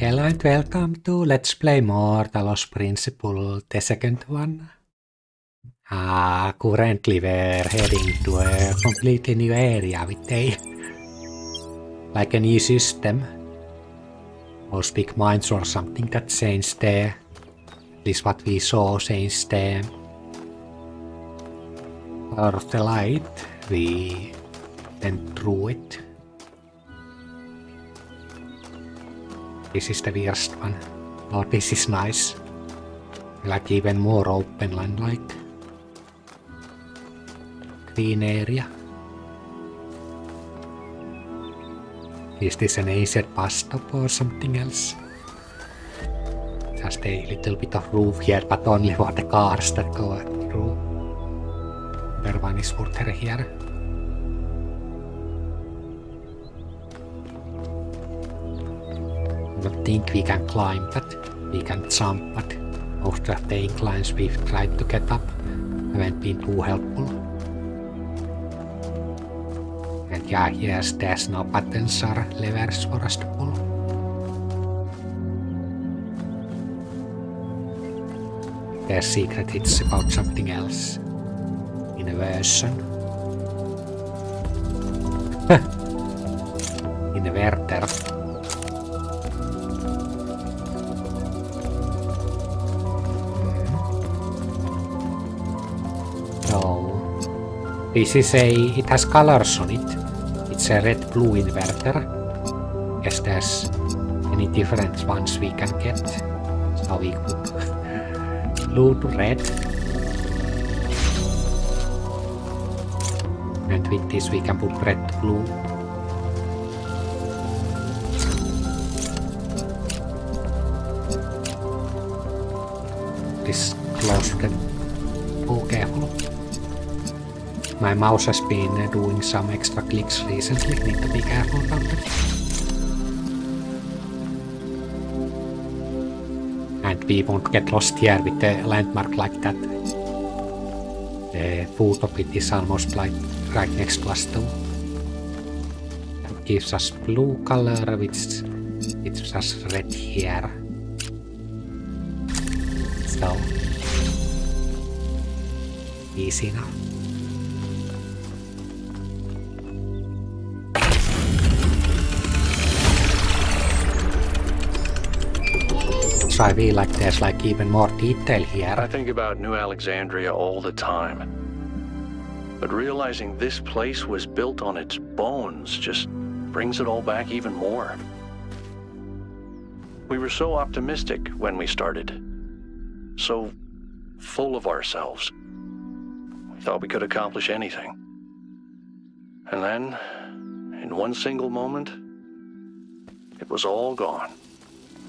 Hello and welcome to Let's Play More Talos Principle, the second one. Currently we're heading to a completely new area with a new system. Those big mines or something that changed there. At least what we saw changed there. Color of the light, we went through it. This is the worst one. Oh, this is nice. Like even more open land, like green area. Is this an ancient bus stop or something else? Just a little bit of roof here, but only for the cars that go through. There one is further here. I don't think we can climb that. We can jump, but most of the inclines we've tried to get up haven't been too helpful. And yeah, yes, there's no buttons or levers for us to pull. Their secret is about something else. In a version. In a Werther. This is it has colors on it. It's a red-blue inverter. Yes, there's many different ones we can get. So we put blue to red. And with this we can put red to blue. This close can go careful. My mouse has been doing some extra clicks recently, need to be careful about it. And we won't get lost here with a landmark like that. The foot of it is almost like right next to us too. That gives us blue color, which gives us red here. So, easy enough. I feel like there's like even more detail here. I think about New Alexandria all the time, but realizing this place was built on its bones just brings it all back even more. We were so optimistic when we started, so full of ourselves. We thought we could accomplish anything. And then, in one single moment, it was all gone.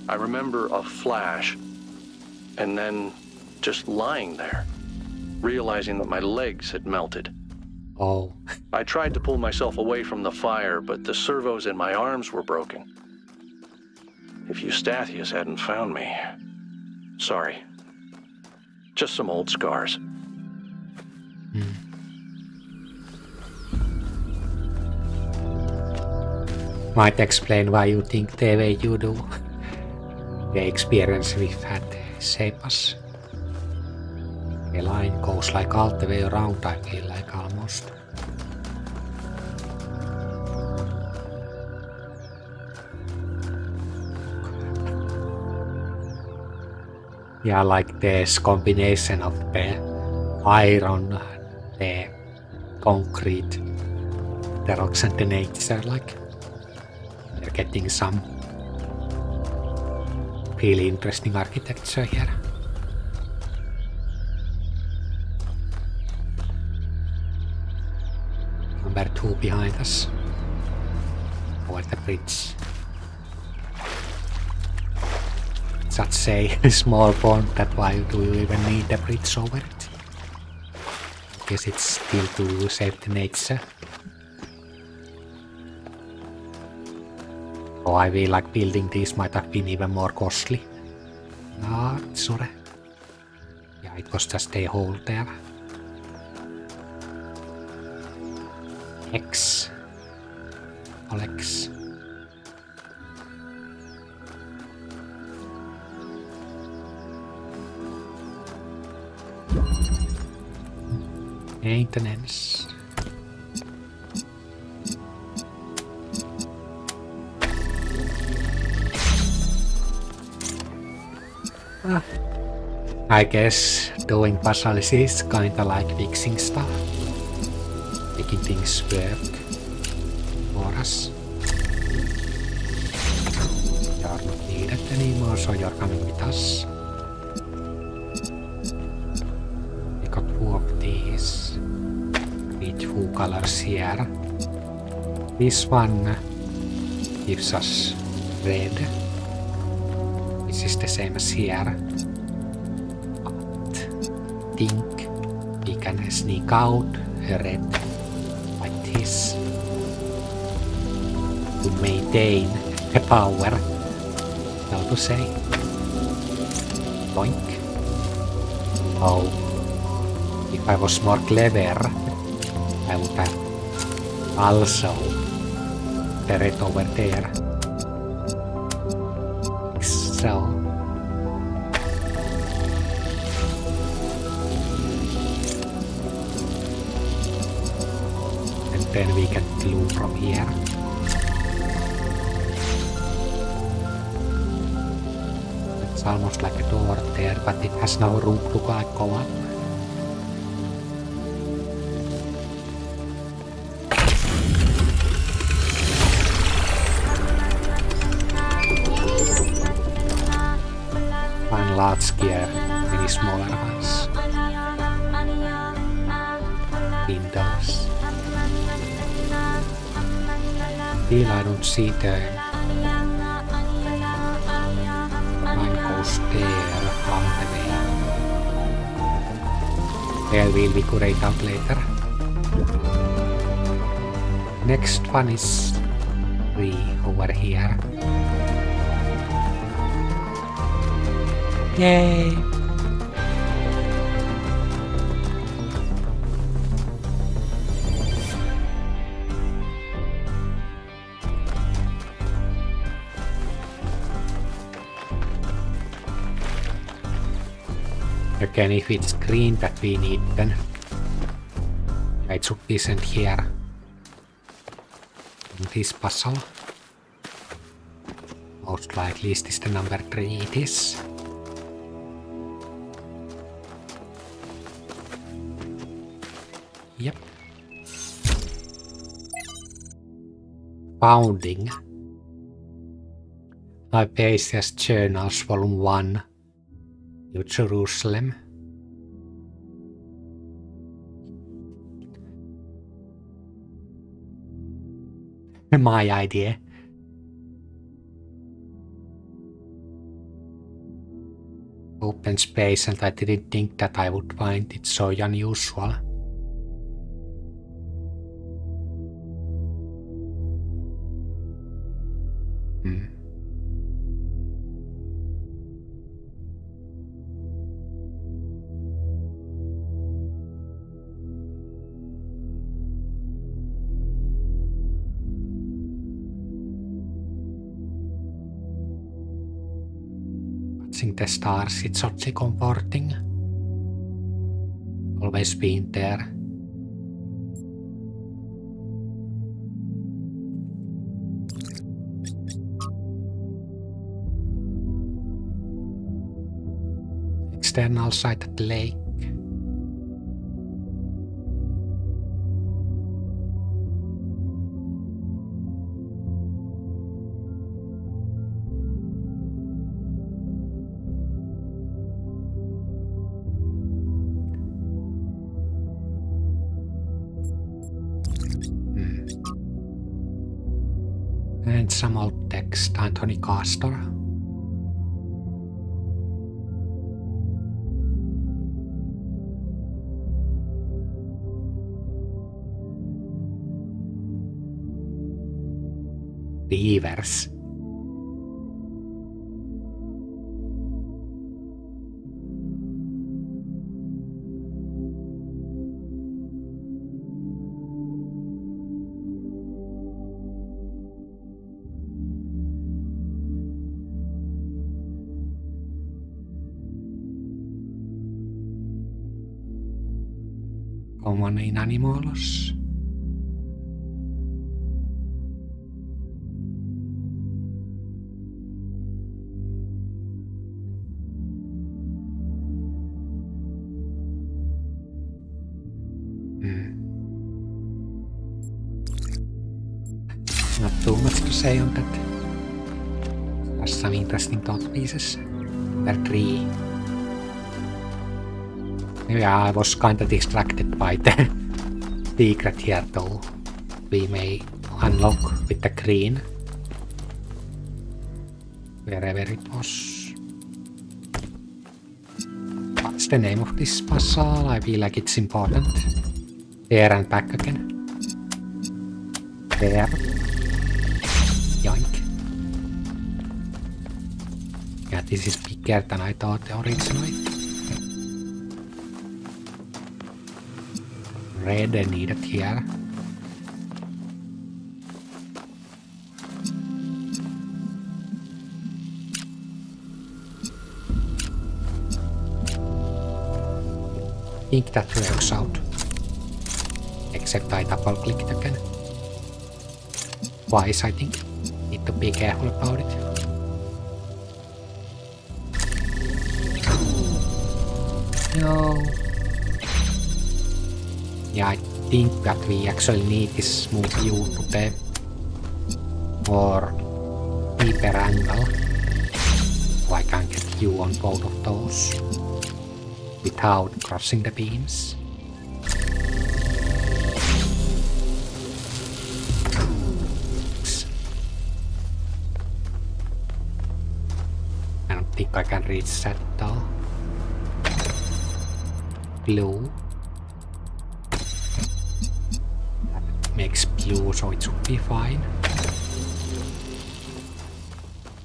I remember a flash, and then just lying there, realizing that my legs had melted. Oh. I tried to pull myself away from the fire, but the servos in my arms were broken. If Eustathius hadn't found me... Sorry. Just some old scars. Might explain why you think the way you do. The experience we've had shaped us. The line goes like all the way around, I feel like, almost. Yeah, like this combination of the iron, the concrete, the rocks and the nature, like. They're getting some really interesting architecture here. Number 2 behind us. Over the bridge. Such a small pond that why do you even need a bridge over it? I guess it's still to save the nature. So I feel like building these might have been even more costly. Ah, sorry. Yeah, it was just a hole there. X. Alex. Maintenance. Ah, I guess doing puzzles is kinda like fixing stuff. Making things work for us. You are not needed anymore, so you are coming with us. We got two of these. With two colors here. This one gives us red. This is the same as here. But I think we can sneak out a red like this to maintain the power. How to say? Boink. Oh. If I was more clever, I would have also the red over there. So, and then we can glue from here. It's almost like a door there, but it has no room to go up. Large gear, many smaller ones. Windows. Still, I don't see the line goes there on the way. There will be curate out later. Next one is three over here. Yay! Again, if it's green that we need, then I took this and here. And this puzzle. Most likely is this the number 3 it is. Yep. Founding. Hypatia's Journals, Volume 1. New Jerusalem. My idea. Open space, and I didn't think that I would find it so unusual. The stars, it's oddly comforting. Always been there. External side at the lake. Some old text, Anthony Castor. Beavers. como en animals. Not too much to say on that. There's some interesting thought pieces. There are three. Yeah, I was kind of distracted by the secret here, though. We may unlock with the green. Wherever it was. What's the name of this puzzle? I feel like it's important. There and back again. There. Yoink. Yeah, this is bigger than I thought originally. Red and needed here. I think that works out. Except I double clicked again. Twice, I think. Need to be careful about it. No. Yeah, I think that we actually need this move you to the more deeper angle. So I can get you on both of those without crossing the beams. I don't think I can reach that though. Blue. Makes blue, so it should be fine.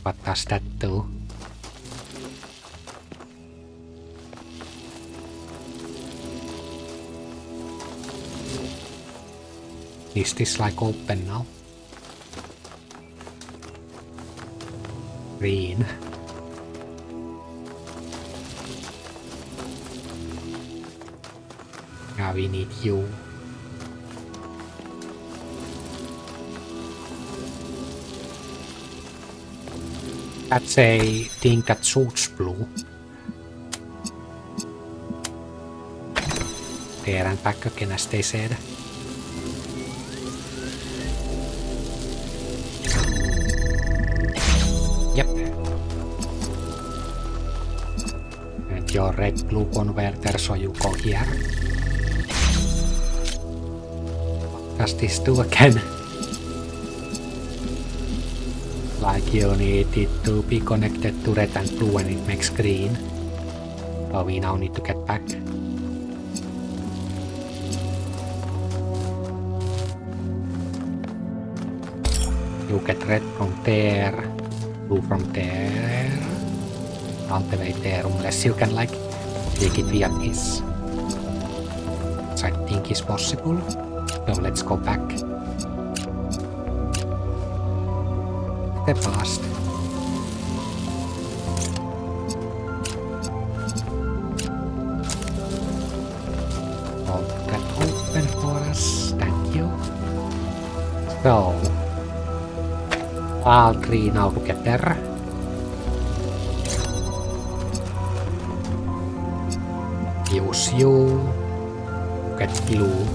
What does that do? Is this like open now? Green. Now we need you. That's a thing that shoots blue. There and back again, as they said. Yep. And your red blue converter, so you go here. What does this do again? Like you need it to be connected to red and blue and it makes green. So we now need to get back. You get red from there, blue from there, all the way there, unless you can like take it via this. Which I think is possible. So let's go back. The past. Hold that open for us, thank you. So, all three now together. Use you, get blue.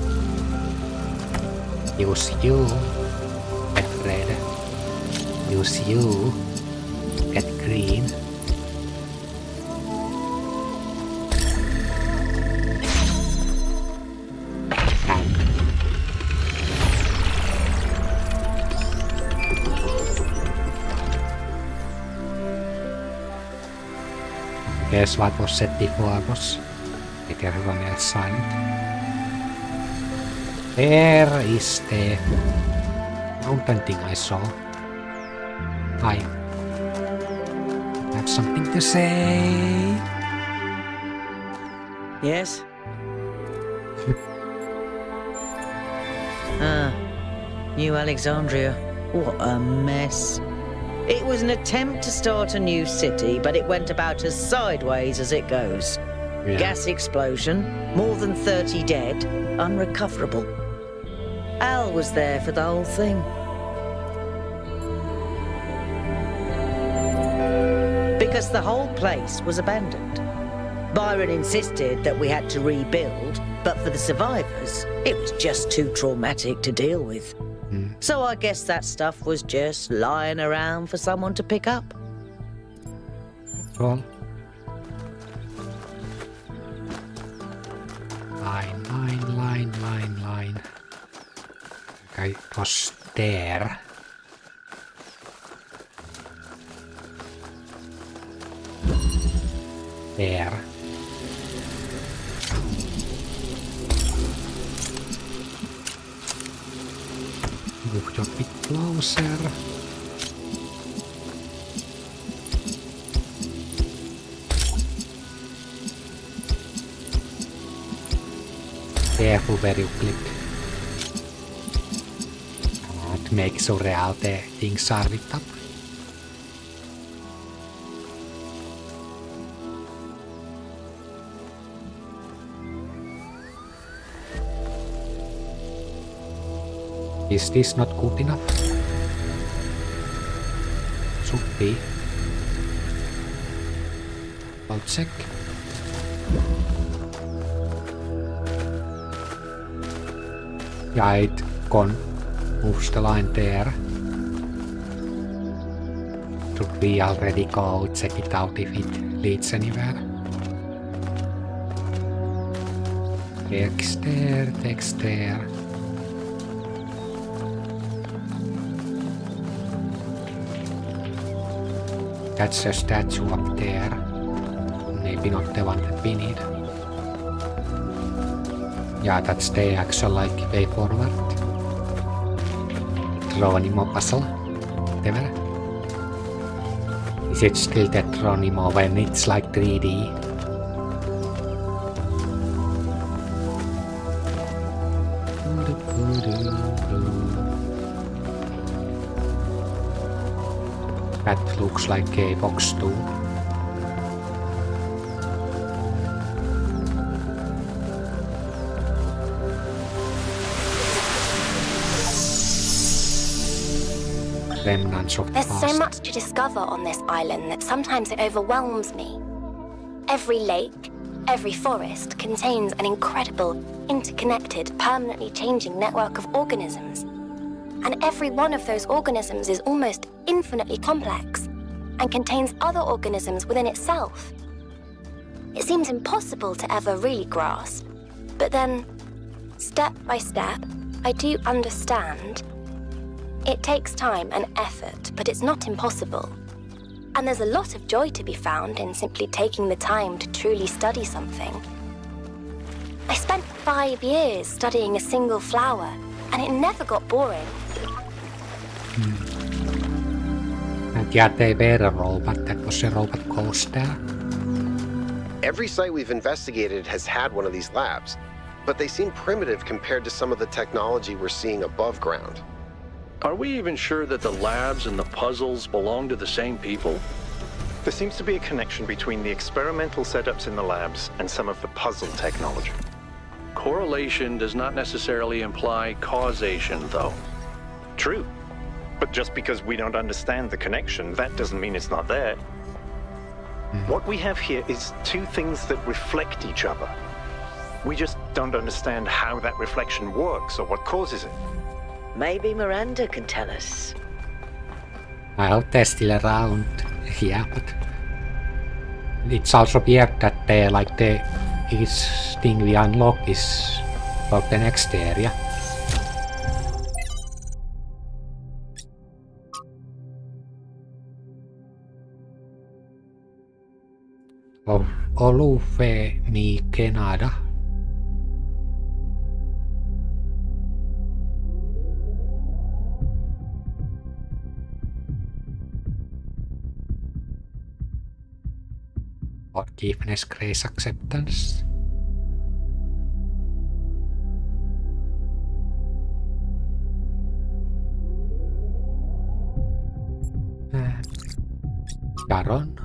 Use you, get red. Use you to get green. And guess what was said before was make everyone else silent. There is the mountain thing I saw. I have something to say. Yes? New Alexandria. What a mess. It was an attempt to start a new city, but it went about as sideways as it goes. Yeah. Gas explosion, more than 30 dead, unrecoverable. Al was there for the whole thing. Because the whole place was abandoned. Byron insisted that we had to rebuild, but for the survivors, it was just too traumatic to deal with. Mm. So I guess that stuff was just lying around for someone to pick up. Well. Line, line, line, line, line. Okay, it was there. There. Move you a bit closer. Careful where you click. And make sure all the things are ripped up. Is this not good enough? Should be. I'll check. Yeah, it moves the line there. Should we already go check it out if it leads anywhere? Text there, text there. That's a statue up there. Maybe not the one that we need. Yeah, that's the actual, like, way forward. Tetronimo puzzle. Whatever. Is it still Tetronimo when it's like 3D? That looks like a box too. Remnants of the past. There's so much to discover on this island that sometimes it overwhelms me. Every lake, every forest contains an incredible, interconnected, permanently changing network of organisms. And every one of those organisms is almost infinitely complex and contains other organisms within itself. It seems impossible to ever really grasp, but then, step by step, I do understand. It takes time and effort, but it's not impossible. And there's a lot of joy to be found in simply taking the time to truly study something. I spent 5 years studying a single flower, and it never got boring. And yeah, they were a robot. That was a robot coaster. Every site we've investigated has had one of these labs, but they seem primitive compared to some of the technology we're seeing above ground. Are we even sure that the labs and the puzzles belong to the same people? There seems to be a connection between the experimental setups in the labs and some of the puzzle technology. Correlation does not necessarily imply causation, though. True. But just because we don't understand the connection, that doesn't mean it's not there. What we have here is two things that reflect each other. We just don't understand how that reflection works or what causes it. Maybe Miranda can tell us. I hope they're still around. Yeah, but it's also weird that they're like the each thing we unlock is for the next area. Oh, Olufemi, Canada. Forgiveness, grace, acceptance. Charon.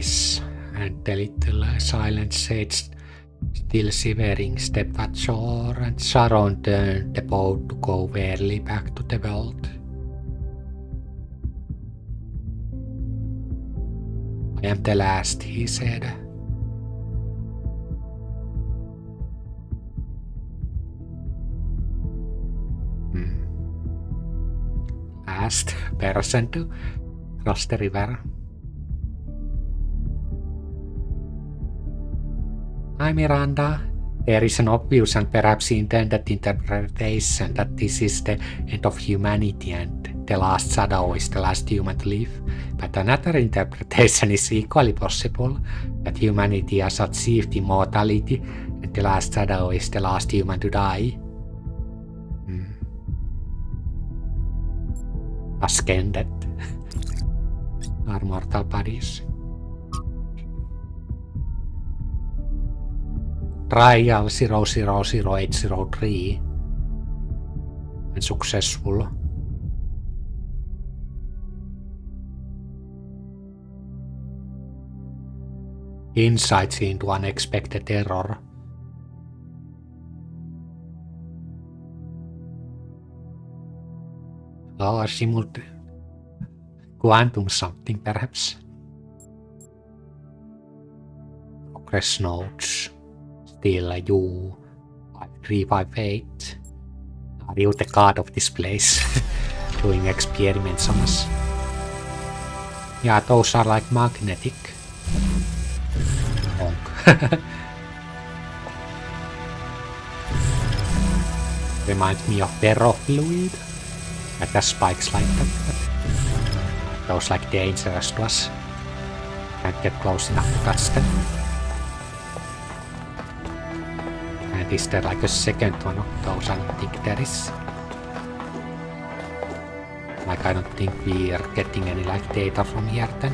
face, and the little silent sage still shivering stepped ashore, and Charon turned the boat to go wearily back to the world. "I am the last," he said. Last person to cross the river. "Hi, Miranda." There is an obvious and perhaps intended interpretation that this is the end of humanity and the last shadow is the last human to live, but another interpretation is equally possible, that humanity has achieved immortality and the last shadow is the last human to die. Task ended. Our mortal bodies. Trial 000803 and successful. Insights into unexpected error. Or she would quantum something, perhaps. Progress notes. Still you 5358. Are you the god of this place? Doing experiments on us. Yeah, those are like magnetic. Reminds me of Vero fluid. That has spikes like that, but those like dangerous to us. Can't get close enough to touch them. And is there like a second one of those? I don't think there is. Like I don't think we are getting any like data from here then.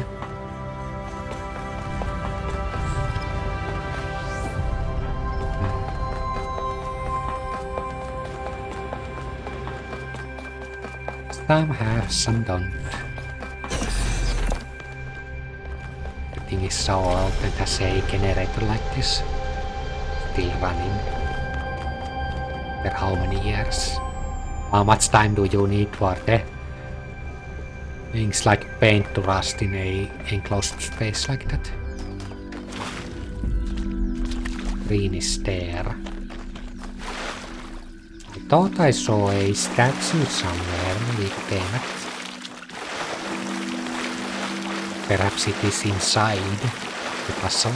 Some have, some don't. The thing is so old that has a generator like this. Still running. For how many years? How much time do you need for the things like paint to rust in a enclosed space like that? Green is there. I thought I saw a statue somewhere with that. Perhaps it is inside the puzzle.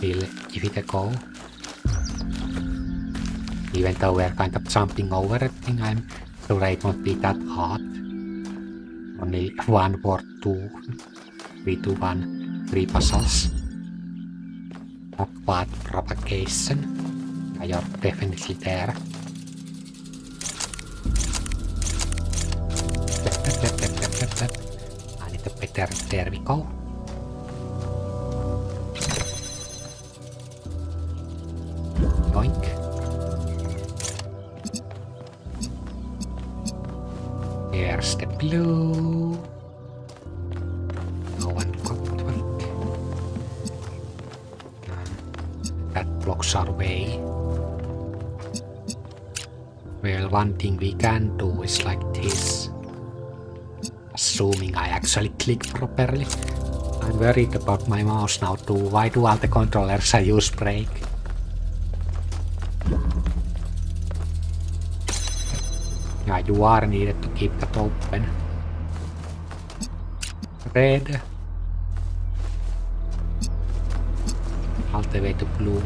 We'll give it a go. Even though we're kind of jumping over it, I'm sure it won't be that hard. Only one or two. We do 1, 3 puzzles. Upward propagation. You're definitely there. I need a better. There we go. Yoink. Here's the blue. No one got it. That blocks our way. Well, one thing we can do is like this. Assuming I actually click properly. I'm worried about my mouse now too. Why do all the controllers I use break? Yeah, you are needed to keep that open. Red. All the way to blue.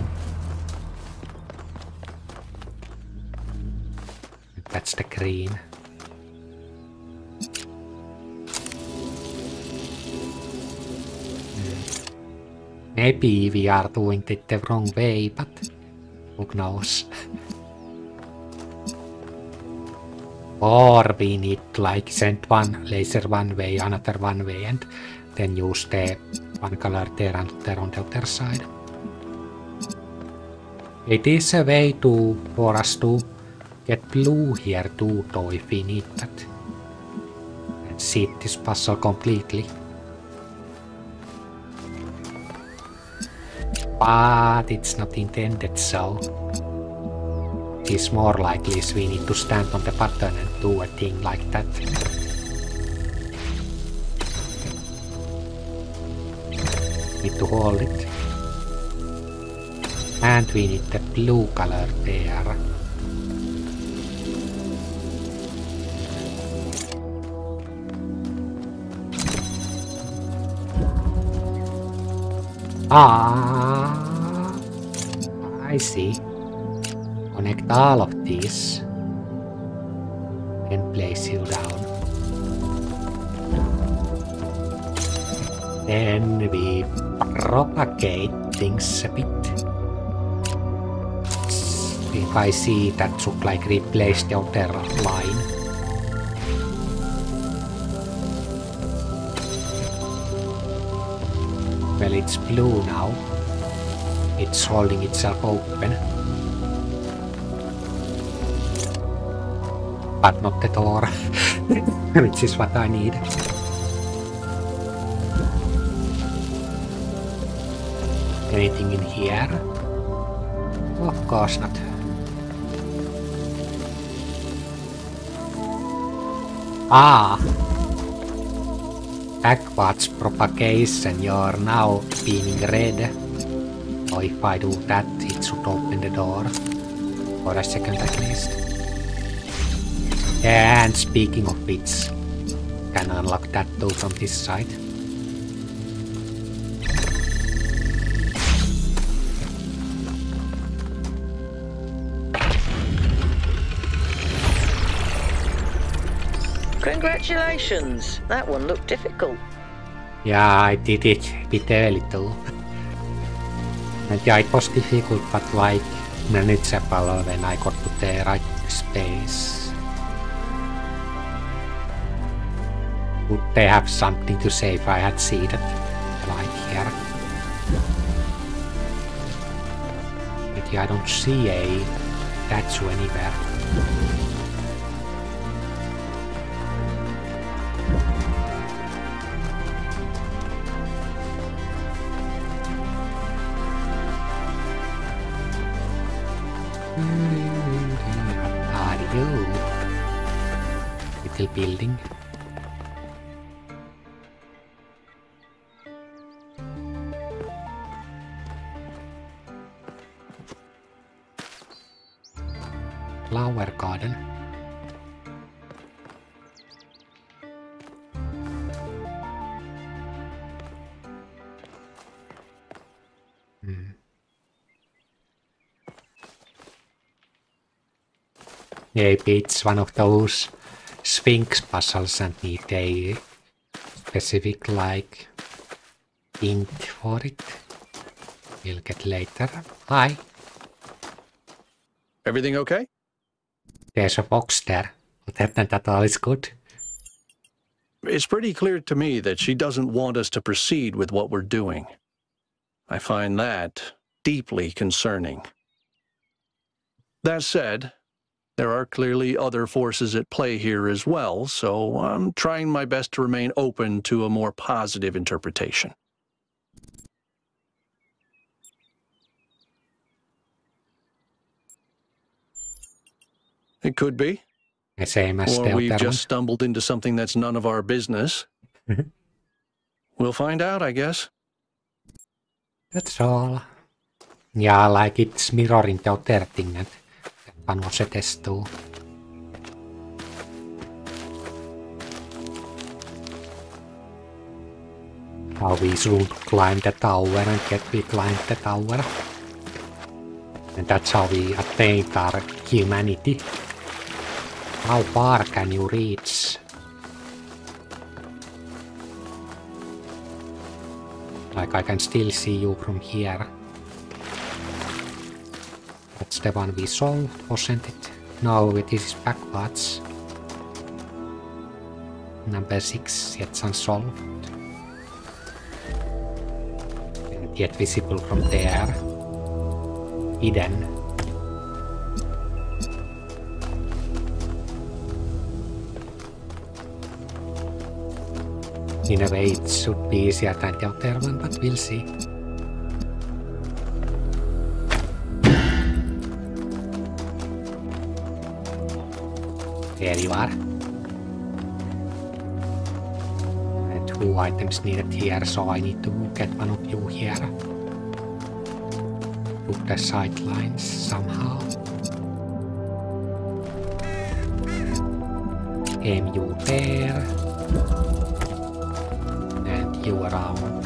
That's the green. Maybe we are doing it the wrong way, but who knows? Or we need to like send one laser one way, another one way, and then use the one color there and there on the other side. It is a way to for us to get blue here too, though, if we need that. And see this puzzle completely. but it's not intended so. It is more likely we need to stand on the button and do a thing like that. Need to hold it. And we need the blue color there. Ah, I see. Connect all of these and place you down. Then we propagate things a bit. If I see that should like replace the outer line. Well, it's blue now. It's holding itself open. But not the door, which is what I need. Anything in here? Of course not. Ah! Backwards propagation, you're now beaming red. So if I do that, it should open the door. For a second at least. And speaking of which, can unlock that too from this side. Congratulations! That one looked difficult. Yeah, I did it a bit early too. And yeah, it was difficult, but like manageable when I got to the right space. Would they have something to say if I had seen it? Like here. But yeah, I don't see a statue anywhere. Building. Flower garden. Maybe it's one of those Sphinx puzzles and need a specific like ink for it. We'll get later. Hi. Everything okay? There's a box there. That all is good. It's pretty clear to me that she doesn't want us to proceed with what we're doing. I find that deeply concerning. That said, there are clearly other forces at play here as well, so I'm trying my best to remain open to a more positive interpretation. It could be. Or we've just stumbled into something that's none of our business. We'll find out, I guess. That's all. Yeah, like it's mirroring the other thing. One was a test too. Now we should climb the tower and yet we climbed the tower. And that's how we attained our humanity. How far can you reach? Like I can still see you from here. That's the one we solved, wasn't it? No, it is backwards. Number 6, yet unsolved. And yet visible from there. Hidden. In a way, it should be easier than the other one, but we'll see. There you are. And 2 items needed here, so I need to get one of you here. Put the sidelines somehow. Aim you there. And you around.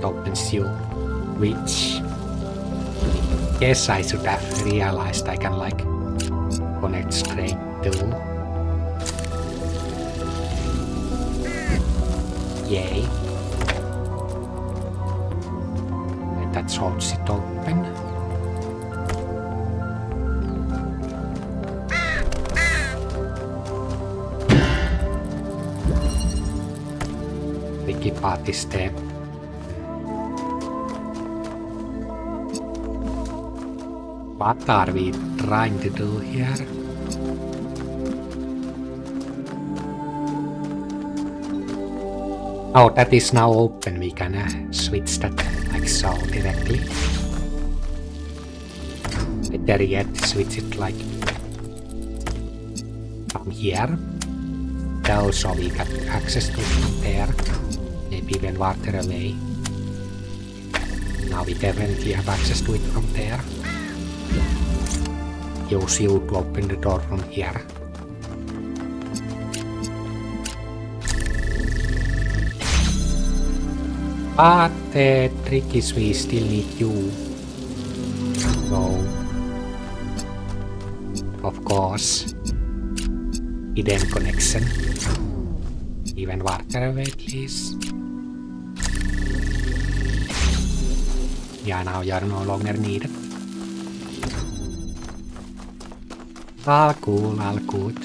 Opens you, which yes, I should have realized I can like connect straight to. Yay. And that holds it open. The key part is there. What are we trying to do here? Oh, that is now open. We can switch that like so directly. Better yet, switch it like from here. So we got access to it from there. Maybe even water away. Now we definitely have access to it from there. Use you to open the door from here. But the trick is we still need you. So, of course, hidden connection. Even water away, please. Yeah, now you are no longer needed. All cool, all good.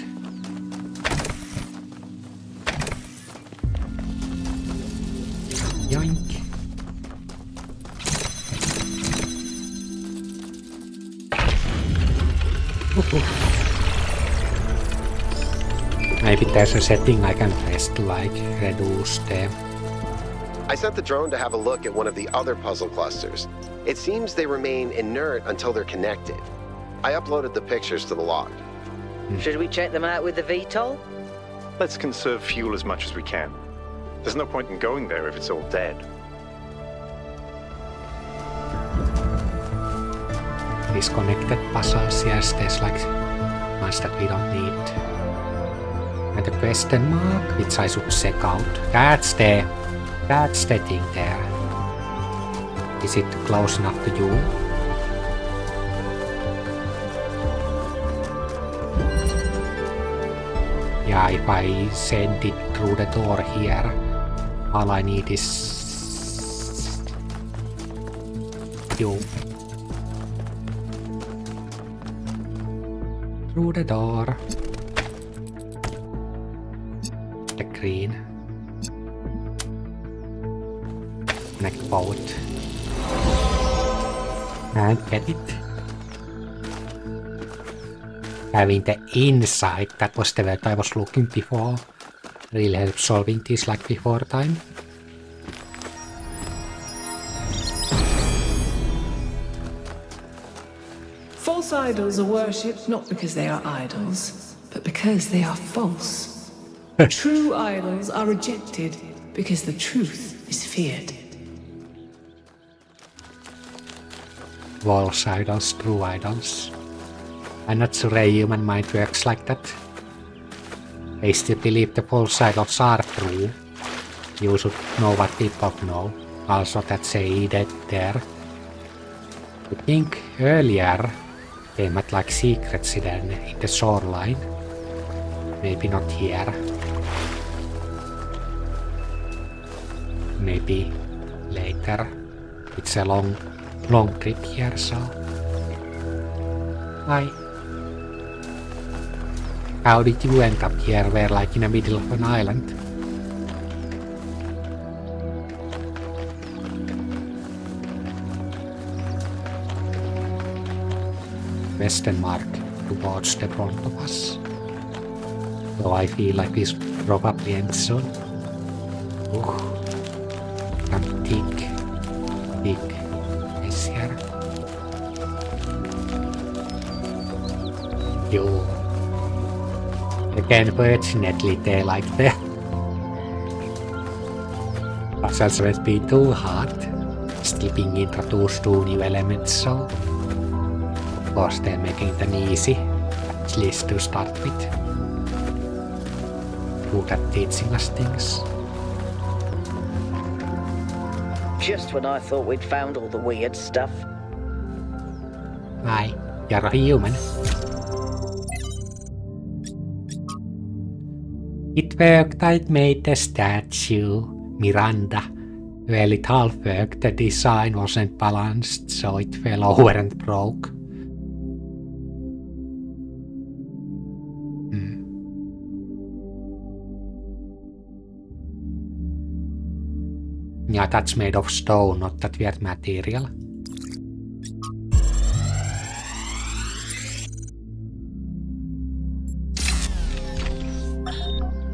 Yoink. Maybe there's a setting I can press to like reduce them. I sent the drone to have a look at one of the other puzzle clusters. It seems they remain inert until they're connected. I uploaded the pictures to the log. Should we check them out with the VTOL? Let's conserve fuel as much as we can. There's no point in going there if it's all dead. These connected puzzles, yes, there's like ones that we don't need. And the question mark, which I should check out. That's the thing there. Is it close enough to you? Yeah, if I send it through the door here, all I need is you. Through the door. The green. Connect both. And get it. Having the insight, that was the word I was looking before. Really helped solving this like before time. False idols are worshipped not because they are idols, but because they are false. True idols are rejected because the truth is feared. False idols, true idols. I'm not sure a human mind works like that. I still believe the false idols are true. You should know what people know. Also that's a dead there. I think earlier they might like secrets in the shoreline. Maybe not here. Maybe later. It's a long trip here, so... Hi. How did you end up here? We're like in the middle of an island. Western mark towards the front of us. So I feel like this probably ends soon. I'm thick. Thick. Is here. unfortunately they like that. But that's not been too hard. Still being introduced to new elements, so of course they're making them easy, at least to start with. Good at teaching us things. Just when I thought we'd found all the weird stuff. Aye, you're a human. It worked. I made a statue, Miranda. Well, it half worked. The design wasn't balanced, so it fell over and broke. Yeah, that's made of stone, not that weird material.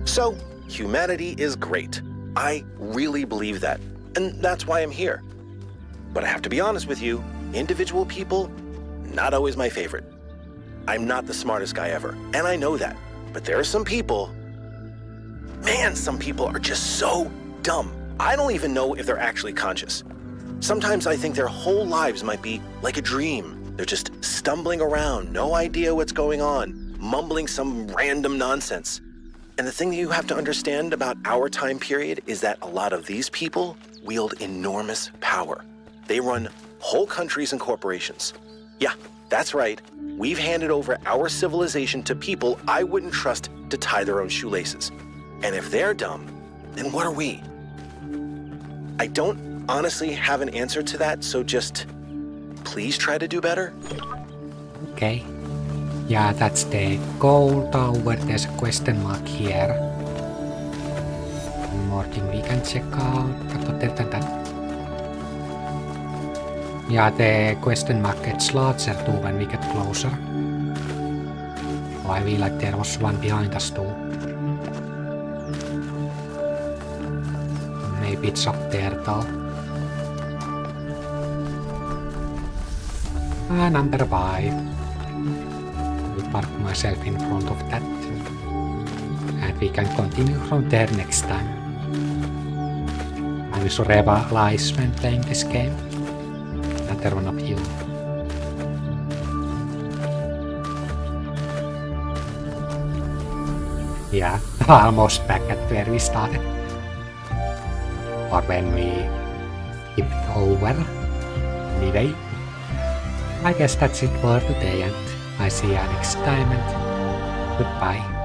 So, humanity is great. I really believe that, and that's why I'm here. But I have to be honest with you, individual people, not always my favorite. I'm not the smartest guy ever, and I know that. But there are some people... Man, some people are just so dumb. I don't even know if they're actually conscious. Sometimes I think their whole lives might be like a dream. They're just stumbling around, no idea what's going on, mumbling some random nonsense. And the thing that you have to understand about our time period is that a lot of these people wield enormous power. They run whole countries and corporations. Yeah, that's right. We've handed over our civilization to people I wouldn't trust to tie their own shoelaces. And if they're dumb, then what are we? I don't honestly have an answer to that, so just please try to do better. Okay. Yeah, that's the gold tower. There's a question mark here. One more thing we can check out. Yeah, the question mark gets larger too when we get closer. Oh, I feel like there was one behind us too. Maybe it's up there though. Ah, number 5. I will park myself in front of that. And we can continue from there next time. I'm sure I realize when playing this game. Another one of you. Yeah, almost back at where we started. Or when we skipped over. Anyway, I guess that's it for today, and I see you next time, and goodbye.